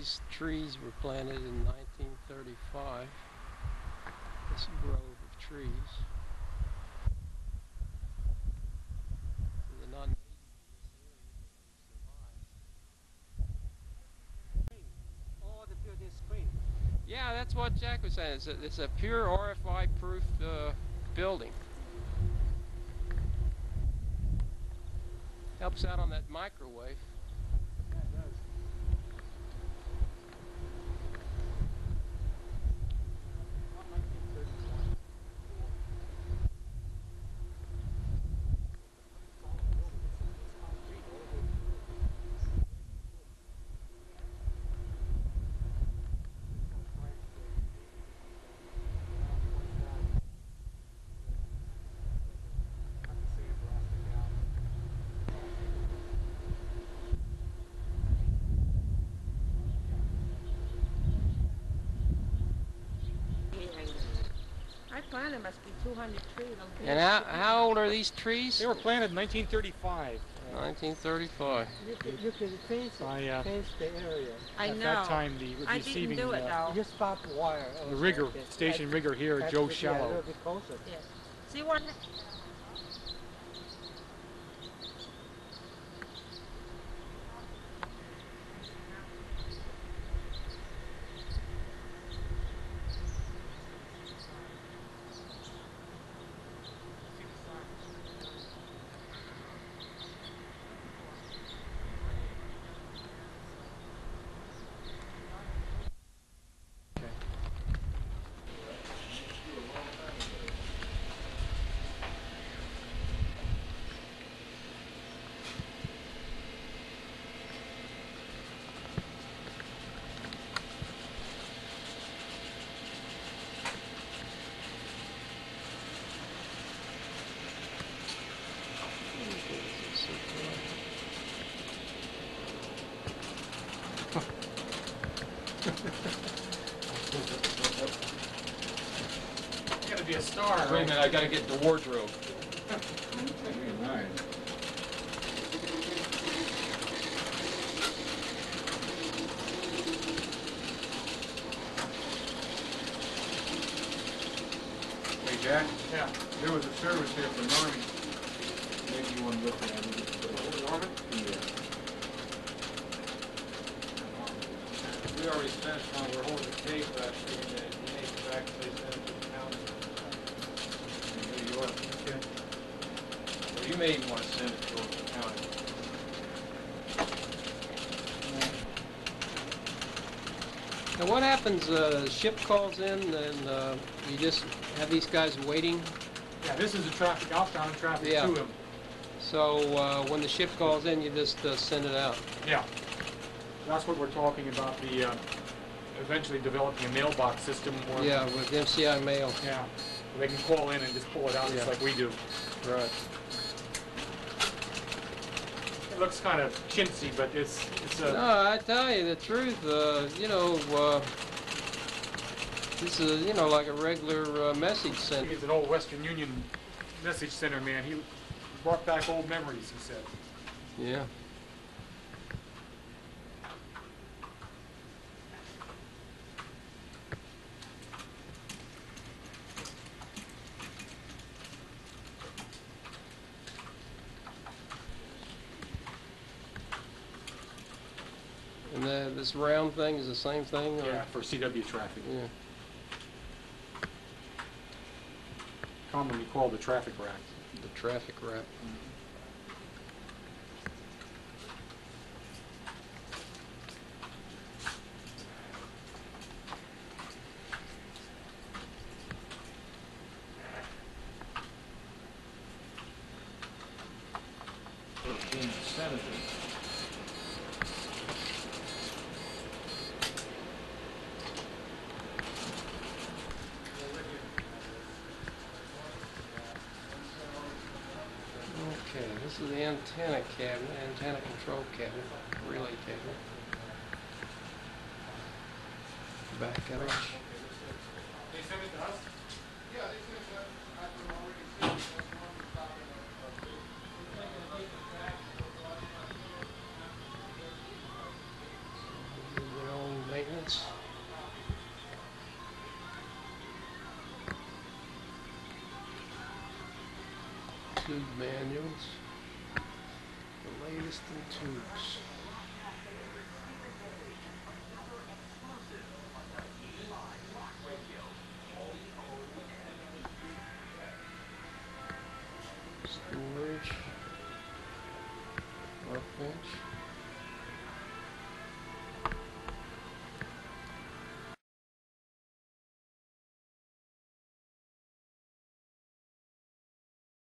These trees were planted in 1935, this grove of trees. Yeah, that's what Jack was saying. It's a pure RFI proof building. Helps out on that microwave. Yeah, it does. Planted must be 200 trees. And how old are these trees? They were planted in 1935. 1935. You could fence the area. I know. At that time, the receiving. I didn't do it though. You spot the wire. The rigger, station rigger here, Joe Shallow. A little bit closer. Yes. See what? You gotta be a star. Wait a minute, I gotta get the wardrobe. Hey Jack? Yeah. There was a service here for Norman. Maybe you want to look at it. Norman? Yeah. We already spent time, we're holding a case actually, and the inmates actually sent it to the county in New York. Okay. Well, you may even want to send it to the county. Now what happens, the ship calls in and you just have these guys waiting? Yeah, this is the traffic, outbound traffic to them. So when the ship calls in, you just send it out? Yeah. That's what we're talking about, the eventually developing a mailbox system. Or yeah, with MCI mail. Yeah, they can call in and just pull it out just like we do. Right. It looks kind of chintzy, but it's a... No, I tell you the truth, this is, like a regular message center. He's an old Western Union message center man. He brought back old memories, he said. Yeah. And this round thing is the same thing? Yeah, for CW traffic. Yeah. Commonly called the traffic rack. The traffic rack. Mm-hmm. Okay, this is the antenna cabinet, antenna control cabinet, relay cabinet. Back at us. They sent it to us? Yeah, they sent it to us. I can already see it. tube manuals, the latest in tubes. Storage, workbench.